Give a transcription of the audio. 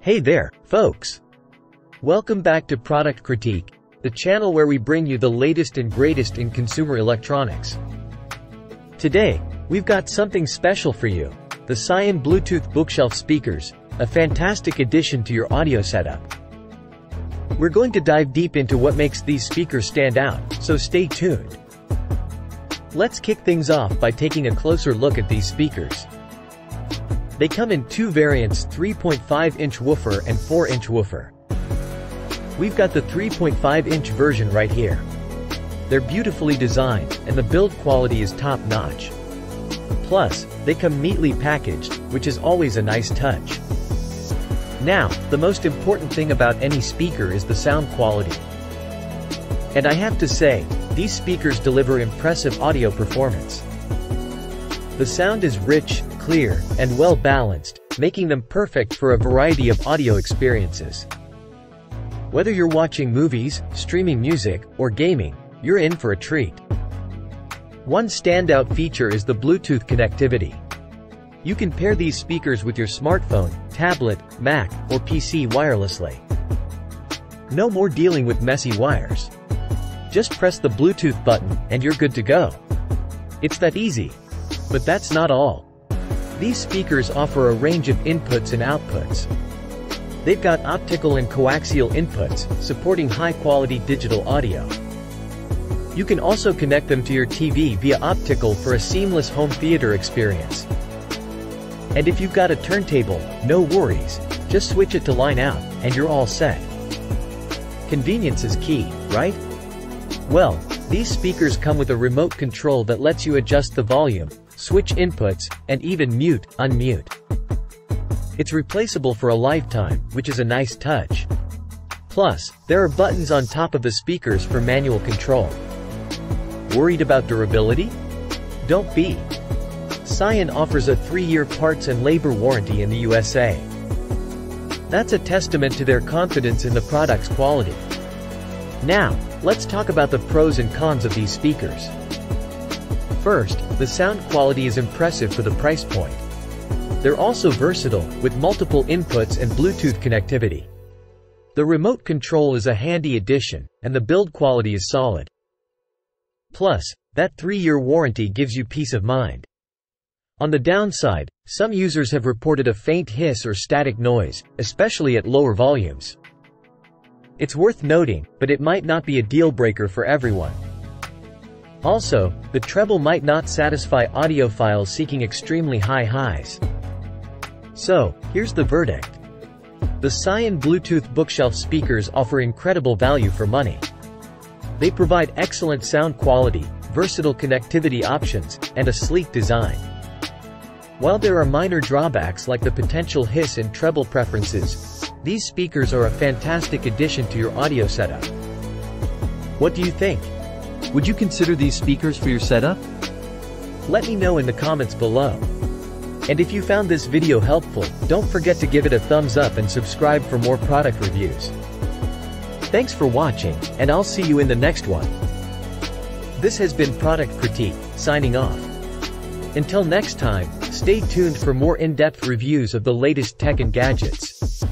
Hey there, folks! Welcome back to Product Critique, the channel where we bring you the latest and greatest in consumer electronics. Today, we've got something special for you, the Saiyin Bluetooth bookshelf speakers, a fantastic addition to your audio setup. We're going to dive deep into what makes these speakers stand out, so stay tuned. Let's kick things off by taking a closer look at these speakers. They come in two variants, 3.5-inch woofer and 4-inch woofer. We've got the 3.5-inch version right here. They're beautifully designed, and the build quality is top-notch. Plus, they come neatly packaged, which is always a nice touch. Now, the most important thing about any speaker is the sound quality. And I have to say, these speakers deliver impressive audio performance. The sound is rich, clear, and well-balanced, making them perfect for a variety of audio experiences. Whether you're watching movies, streaming music, or gaming, you're in for a treat. One standout feature is the Bluetooth connectivity. You can pair these speakers with your smartphone, tablet, Mac, or PC wirelessly. No more dealing with messy wires. Just press the Bluetooth button, and you're good to go. It's that easy. But that's not all. These speakers offer a range of inputs and outputs. They've got optical and coaxial inputs, supporting high-quality digital audio. You can also connect them to your TV via optical for a seamless home theater experience. And if you've got a turntable, no worries, just switch it to line out, and you're all set. Convenience is key, right? Well, these speakers come with a remote control that lets you adjust the volume, switch inputs, and even mute, unmute. It's replaceable for a lifetime, which is a nice touch. Plus, there are buttons on top of the speakers for manual control. Worried about durability? Don't be. Saiyin offers a 3-year parts and labor warranty in the USA. That's a testament to their confidence in the product's quality. Now, let's talk about the pros and cons of these speakers. First, the sound quality is impressive for the price point. They're also versatile, with multiple inputs and Bluetooth connectivity. The remote control is a handy addition, and the build quality is solid. Plus, that 3-year warranty gives you peace of mind. On the downside, some users have reported a faint hiss or static noise, especially at lower volumes. It's worth noting, but it might not be a deal-breaker for everyone. Also, the treble might not satisfy audiophiles seeking extremely high highs. So, here's the verdict. The Saiyin Bluetooth bookshelf speakers offer incredible value for money. They provide excellent sound quality, versatile connectivity options, and a sleek design. While there are minor drawbacks like the potential hiss and treble preferences, these speakers are a fantastic addition to your audio setup. What do you think? Would you consider these speakers for your setup? Let me know in the comments below. And if you found this video helpful, don't forget to give it a thumbs up and subscribe for more product reviews. Thanks for watching, and I'll see you in the next one. This has been Product Critique, signing off. Until next time, stay tuned for more in-depth reviews of the latest tech and gadgets.